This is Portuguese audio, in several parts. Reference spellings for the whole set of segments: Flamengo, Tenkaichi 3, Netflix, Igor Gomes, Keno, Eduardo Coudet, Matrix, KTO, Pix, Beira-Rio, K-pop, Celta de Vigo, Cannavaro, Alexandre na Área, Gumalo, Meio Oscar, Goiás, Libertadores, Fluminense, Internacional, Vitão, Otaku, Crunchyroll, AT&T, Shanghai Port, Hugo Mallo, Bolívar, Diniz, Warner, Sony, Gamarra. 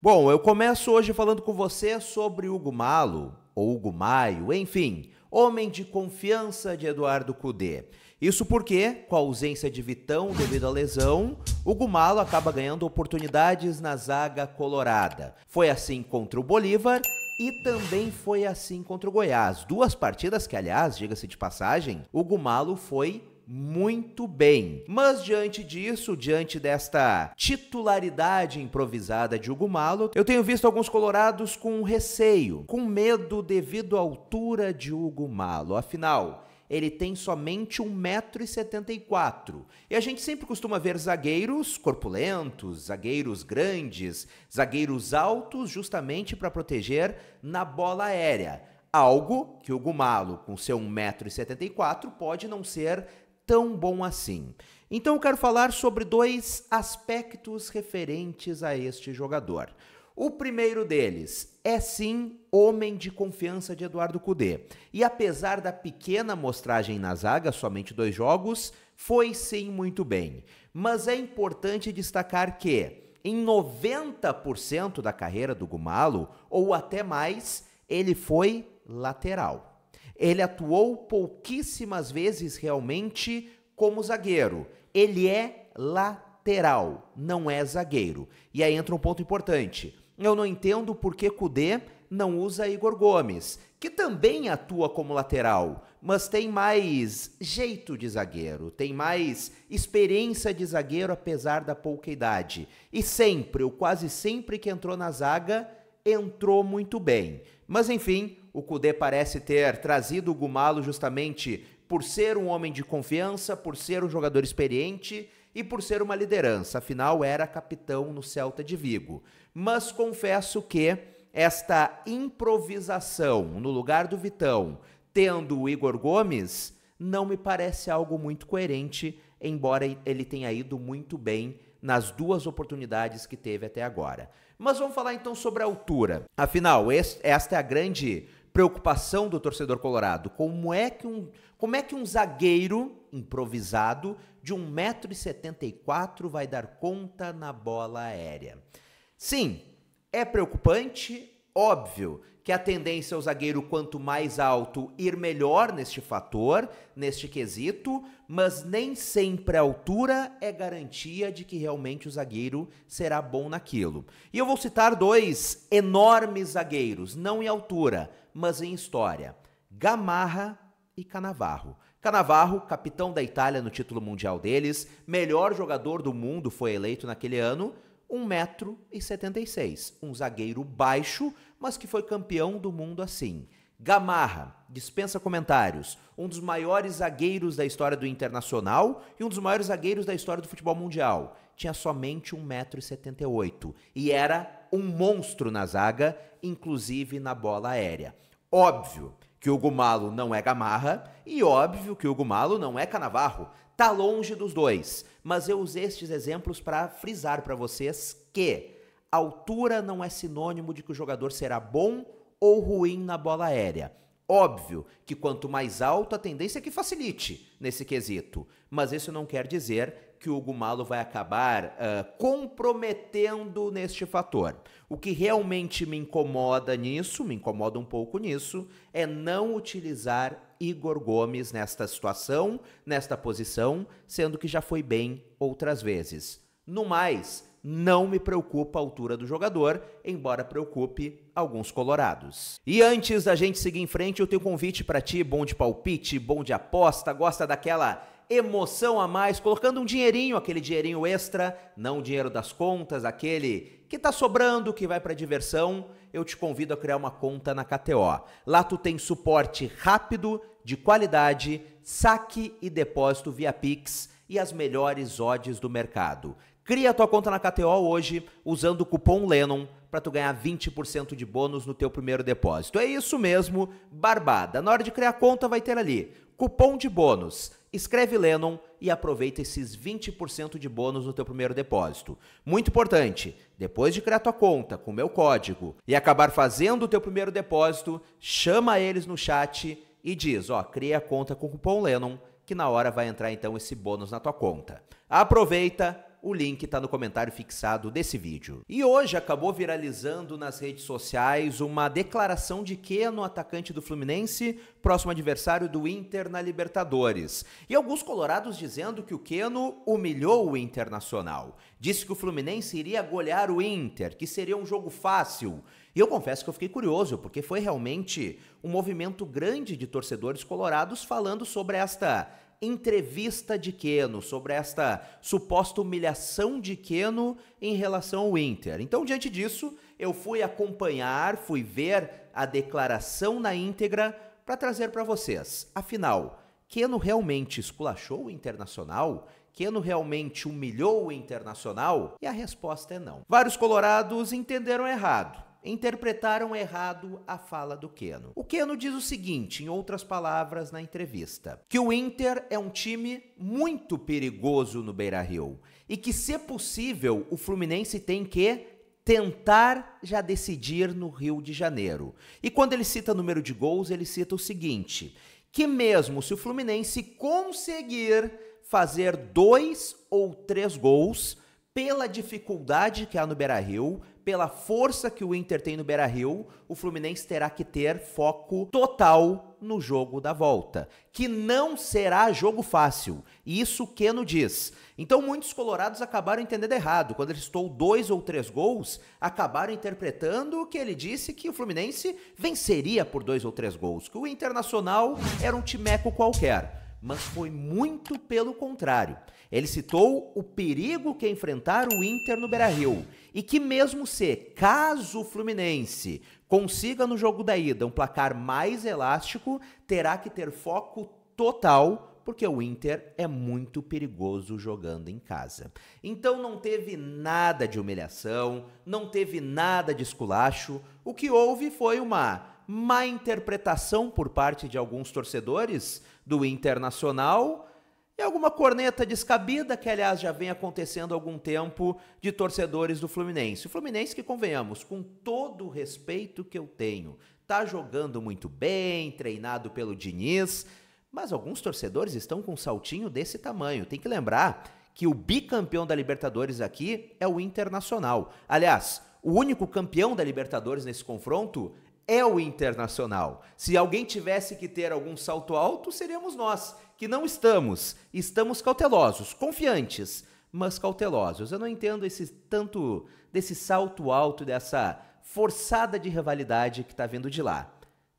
Bom, eu começo hoje falando com você sobre Hugo Mallo, ou Hugo Maio, enfim, homem de confiança de Eduardo Coudet. Isso porque, com a ausência de Vitão devido à lesão, Hugo Mallo acaba ganhando oportunidades na zaga colorada. Foi assim contra o Bolívar e também foi assim contra o Goiás. Duas partidas que, aliás, diga-se de passagem, Hugo Mallo foi muito bem. Mas diante disso, diante desta titularidade improvisada de Hugo Mallo, eu tenho visto alguns colorados com receio, com medo devido à altura de Hugo Mallo. Afinal, ele tem somente 1,74 m. E a gente sempre costuma ver zagueiros corpulentos, zagueiros grandes, zagueiros altos, justamente para proteger na bola aérea. Algo que o Gumalo, com seu 1,74 m, pode não ser tão bom assim. Então eu quero falar sobre dois aspectos referentes a este jogador. O primeiro deles é sim homem de confiança de Eduardo Coudet. E apesar da pequena amostragem na zaga, somente 2 jogos, foi sim muito bem. Mas é importante destacar que em 90% da carreira do Gumalo, ou até mais, ele foi lateral. Ele atuou pouquíssimas vezes realmente como zagueiro. Ele é lateral, não é zagueiro. E aí entra um ponto importante. Eu não entendo por que Coudet não usa Igor Gomes, que também atua como lateral, mas tem mais jeito de zagueiro, tem mais experiência de zagueiro apesar da pouca idade. E sempre, ou quase sempre que entrou na zaga, entrou muito bem. Mas enfim, o Coudet parece ter trazido o Gumalo justamente por ser um homem de confiança, por ser um jogador experiente e por ser uma liderança. Afinal, era capitão no Celta de Vigo. Mas confesso que esta improvisação no lugar do Vitão, tendo o Igor Gomes, não me parece algo muito coerente, embora ele tenha ido muito bem nas 2 oportunidades que teve até agora. Mas vamos falar então sobre a altura. Afinal, esta é a grande preocupação do torcedor colorado. Como é que um zagueiro improvisado de 1,74 m vai dar conta na bola aérea? Sim, é preocupante, óbvio que a tendência é o zagueiro quanto mais alto ir melhor neste fator, neste quesito, mas nem sempre a altura é garantia de que realmente o zagueiro será bom naquilo. E eu vou citar 2 enormes zagueiros, não em altura, mas em história: Gamarra e Cannavaro. Cannavaro, capitão da Itália no título mundial deles, melhor jogador do mundo foi eleito naquele ano, 1,76 m, um zagueiro baixo, mas que foi campeão do mundo assim. Gamarra, dispensa comentários, um dos maiores zagueiros da história do Internacional e um dos maiores zagueiros da história do futebol mundial. Tinha somente 1,78 m e era um monstro na zaga, inclusive na bola aérea. Óbvio que o Gumalo não é Gamarra e óbvio que o Gumalo não é Cannavaro. Tá longe dos 2, mas eu usei estes exemplos para frisar para vocês que altura não é sinônimo de que o jogador será bom ou ruim na bola aérea. Óbvio que quanto mais alto, a tendência é que facilite nesse quesito, mas isso não quer dizer que o Gumalo vai acabar comprometendo neste fator. O que realmente me incomoda um pouco nisso, é não utilizar Igor Gomes nesta situação, nesta posição, sendo que já foi bem outras vezes. No mais, não me preocupa a altura do jogador, embora preocupe alguns colorados. E antes da gente seguir em frente, eu tenho um convite para ti, bom de palpite, bom de aposta, gosta daquela emoção a mais, colocando um dinheirinho, aquele dinheirinho extra, não o dinheiro das contas, aquele que tá sobrando, que vai para diversão, eu te convido a criar uma conta na KTO. Lá tu tem suporte rápido, de qualidade, saque e depósito via Pix e as melhores odds do mercado. Cria a tua conta na KTO hoje usando o cupom LENNON para tu ganhar 20% de bônus no teu primeiro depósito. É isso mesmo, barbada. Na hora de criar a conta vai ter ali cupom de bônus. Escreve LENNON e aproveita esses 20% de bônus no teu primeiro depósito. Muito importante, depois de criar tua conta com o meu código e acabar fazendo o teu primeiro depósito, chama eles no chat e diz, ó, cria a conta com o cupom LENNON que na hora vai entrar então esse bônus na tua conta. Aproveita, o link tá no comentário fixado desse vídeo. E hoje acabou viralizando nas redes sociais uma declaração de Keno, atacante do Fluminense, próximo adversário do Inter na Libertadores. E alguns colorados dizendo que o Keno humilhou o Internacional. Disse que o Fluminense iria golear o Inter, que seria um jogo fácil. E eu confesso que eu fiquei curioso, porque foi realmente um movimento grande de torcedores colorados falando sobre esta entrevista de Keno, sobre esta suposta humilhação de Keno em relação ao Inter. Então, diante disso, eu fui acompanhar, fui ver a declaração na íntegra para trazer para vocês. Afinal, Keno realmente esculachou o Internacional? Keno realmente humilhou o Internacional? E a resposta é não. Vários colorados entenderam errado. Interpretaram errado a fala do Keno. O Keno diz o seguinte, em outras palavras, na entrevista, que o Inter é um time muito perigoso no Beira-Rio e que, se possível, o Fluminense tem que tentar já decidir no Rio de Janeiro. E quando ele cita número de gols, ele cita o seguinte, que mesmo se o Fluminense conseguir fazer 2 ou 3 gols, pela dificuldade que há no Beira-Rio, pela força que o Inter tem no Beira-Rio, o Fluminense terá que ter foco total no jogo da volta, que não será jogo fácil, isso Keno diz. Então muitos colorados acabaram entendendo errado, quando ele citou 2 ou 3 gols, acabaram interpretando que ele disse que o Fluminense venceria por 2 ou 3 gols, que o Internacional era um timeco qualquer. Mas foi muito pelo contrário. Ele citou o perigo que é enfrentar o Inter no Beira-Rio e que mesmo se, caso o Fluminense consiga no jogo da ida um placar mais elástico, terá que ter foco total, porque o Inter é muito perigoso jogando em casa. Então não teve nada de humilhação, não teve nada de esculacho. O que houve foi uma má interpretação por parte de alguns torcedores do Internacional e alguma corneta descabida que, aliás, já vem acontecendo há algum tempo de torcedores do Fluminense. O Fluminense que, convenhamos, com todo o respeito que eu tenho, tá jogando muito bem, treinado pelo Diniz, mas alguns torcedores estão com um saltinho desse tamanho. Tem que lembrar que o bicampeão da Libertadores aqui é o Internacional. Aliás, o único campeão da Libertadores nesse confronto é o Internacional. Se alguém tivesse que ter algum salto alto, seríamos nós, que não estamos. Estamos cautelosos, confiantes, mas cautelosos. Eu não entendo esse tanto desse salto alto, dessa forçada de rivalidade que está vindo de lá.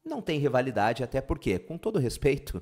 Não tem rivalidade, até porque, com todo respeito,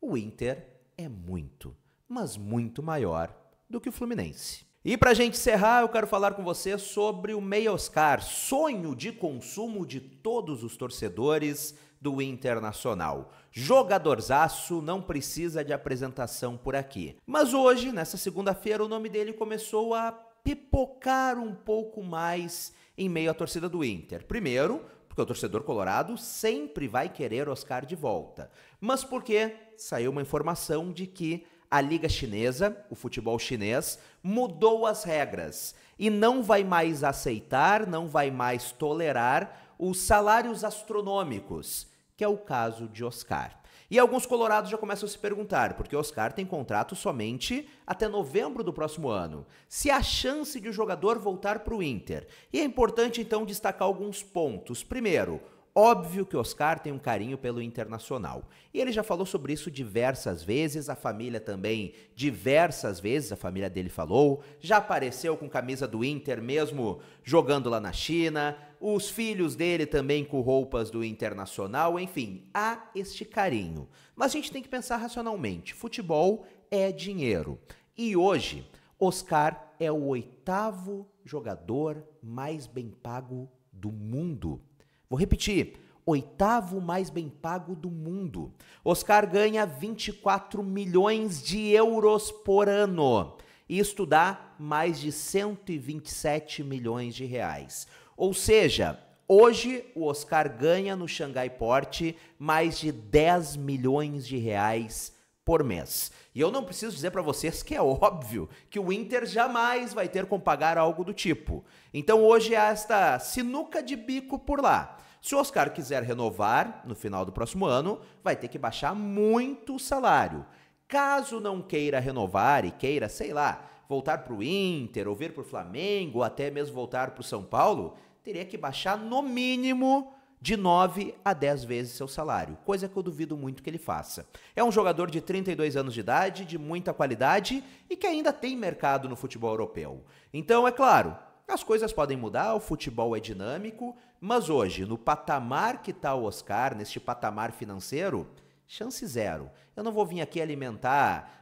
o Inter é muito, mas muito maior do que o Fluminense. E pra gente encerrar, eu quero falar com você sobre o Meio Oscar, sonho de consumo de todos os torcedores do Internacional. Jogadorzaço, não precisa de apresentação por aqui. Mas hoje, nessa segunda-feira, o nome dele começou a pipocar um pouco mais em meio à torcida do Inter. Primeiro, porque o torcedor colorado sempre vai querer Oscar de volta. Mas porque saiu uma informação de que a Liga Chinesa, o futebol chinês, mudou as regras e não vai mais aceitar, não vai mais tolerar os salários astronômicos, que é o caso de Oscar. E alguns colorados já começam a se perguntar, porque Oscar tem contrato somente até novembro do próximo ano, se há chance de o jogador voltar para o Inter. E é importante, então, destacar alguns pontos. Primeiro, óbvio que Oscar tem um carinho pelo Internacional. E ele já falou sobre isso diversas vezes, a família também diversas vezes, a família dele falou, já apareceu com camisa do Inter mesmo jogando lá na China, os filhos dele também com roupas do Internacional, enfim, há este carinho. Mas a gente tem que pensar racionalmente, futebol é dinheiro. E hoje, Oscar é o 8º jogador mais bem pago do mundo. Vou repetir, 8º mais bem pago do mundo. Oscar ganha 24 milhões de euros por ano. E isto dá mais de 127 milhões de reais. Ou seja, hoje o Oscar ganha no Shanghai Port mais de 10 milhões de reais por mês. E eu não preciso dizer para vocês que é óbvio que o Inter jamais vai ter como pagar algo do tipo. Então hoje há esta sinuca de bico por lá. Se o Oscar quiser renovar no final do próximo ano, vai ter que baixar muito o salário. Caso não queira renovar e queira, sei lá, voltar para o Inter, ou vir para o Flamengo, ou até mesmo voltar para o São Paulo, teria que baixar no mínimo de 9 a 10 vezes seu salário, coisa que eu duvido muito que ele faça. É um jogador de 32 anos de idade, de muita qualidade e que ainda tem mercado no futebol europeu. Então, é claro, as coisas podem mudar, o futebol é dinâmico, mas hoje, no patamar que está o Oscar, neste patamar financeiro, chance zero. Eu não vou vir aqui alimentar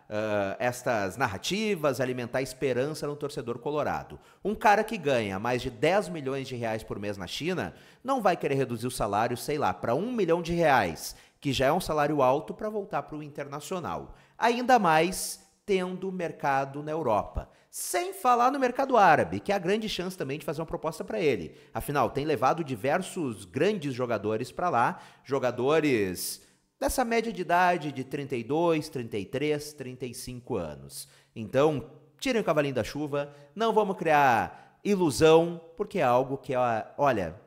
estas narrativas, alimentar esperança no torcedor colorado. Um cara que ganha mais de 10 milhões de reais por mês na China não vai querer reduzir o salário, sei lá, para 1 milhão de reais, que já é um salário alto, para voltar para o Internacional. Ainda mais tendo mercado na Europa. Sem falar no mercado árabe, que é a grande chance também de fazer uma proposta para ele. Afinal, tem levado diversos grandes jogadores para lá, jogadores dessa média de idade de 32, 33, 35 anos. Então, tirem o cavalinho da chuva, não vamos criar ilusão, porque é algo que, olha,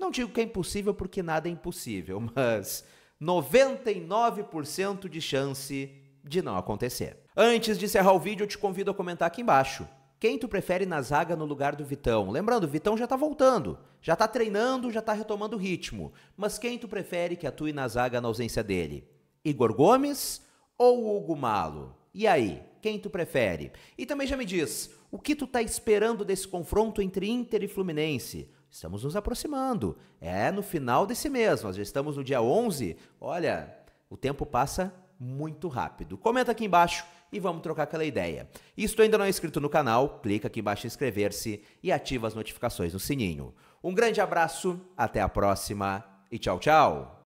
não digo que é impossível porque nada é impossível, mas 99% de chance de não acontecer. Antes de encerrar o vídeo, eu te convido a comentar aqui embaixo. Quem tu prefere na zaga no lugar do Vitão? Lembrando, o Vitão já tá voltando, já tá treinando, já tá retomando o ritmo. Mas quem tu prefere que atue na zaga na ausência dele? Igor Gomes ou Hugo Mallo? E aí, quem tu prefere? E também já me diz, o que tu tá esperando desse confronto entre Inter e Fluminense? Estamos nos aproximando, é no final desse mês, nós já estamos no dia 11. Olha, o tempo passa muito rápido. Comenta aqui embaixo e vamos trocar aquela ideia. E se tu ainda não é inscrito no canal, clica aqui embaixo em inscrever-se e ativa as notificações no sininho. Um grande abraço, até a próxima e tchau, tchau!